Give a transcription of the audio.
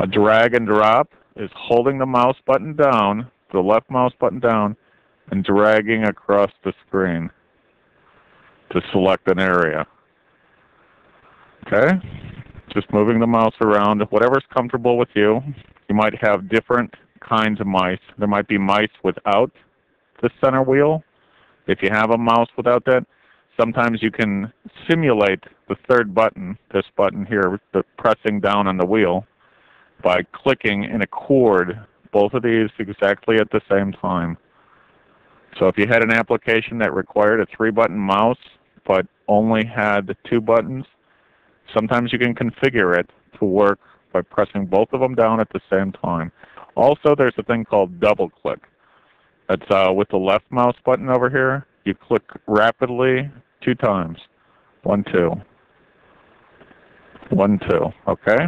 a drag and drop is holding the mouse button down, the left mouse button down, and dragging across the screen to select an area. Okay? Just moving the mouse around, whatever's comfortable with you. You might have different kinds of mice. There might be mice without the center wheel. If you have a mouse without that, sometimes you can simulate the third button, this button here, the pressing down on the wheel, by clicking in a chord, both of these exactly at the same time. So if you had an application that required a 3-button mouse, but only had 2 buttons, sometimes you can configure it to work by pressing both of them down at the same time. Also, there's a thing called double click. That's with the left mouse button over here. You click rapidly 2 times. 1, 2. 1, 2. Okay?